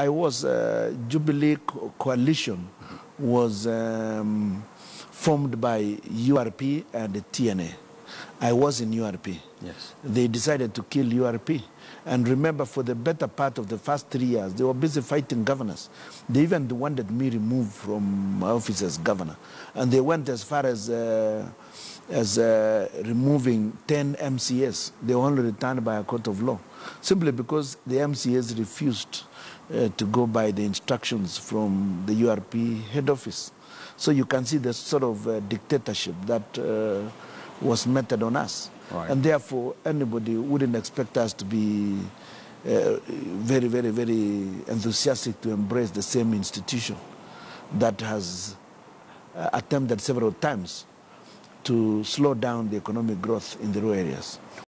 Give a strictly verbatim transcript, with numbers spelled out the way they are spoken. I was uh, Jubilee Co Coalition was um, formed by U R P and the T N A. I was in U R P. Yes. They decided to kill U R P. And remember, for the better part of the first three years, they were busy fighting governors. They even wanted me removed from my office as governor. And they went as far as uh, as uh, removing ten M C S. They were only returned by a court of law, simply because the M C S refused uh, to go by the instructions from the U R P head office. So you can see the sort of uh, dictatorship that uh, was meted on us. Right. And therefore, anybody wouldn't expect us to be uh, very, very, very enthusiastic to embrace the same institution that has uh, attempted several times to slow down the economic growth in the rural areas.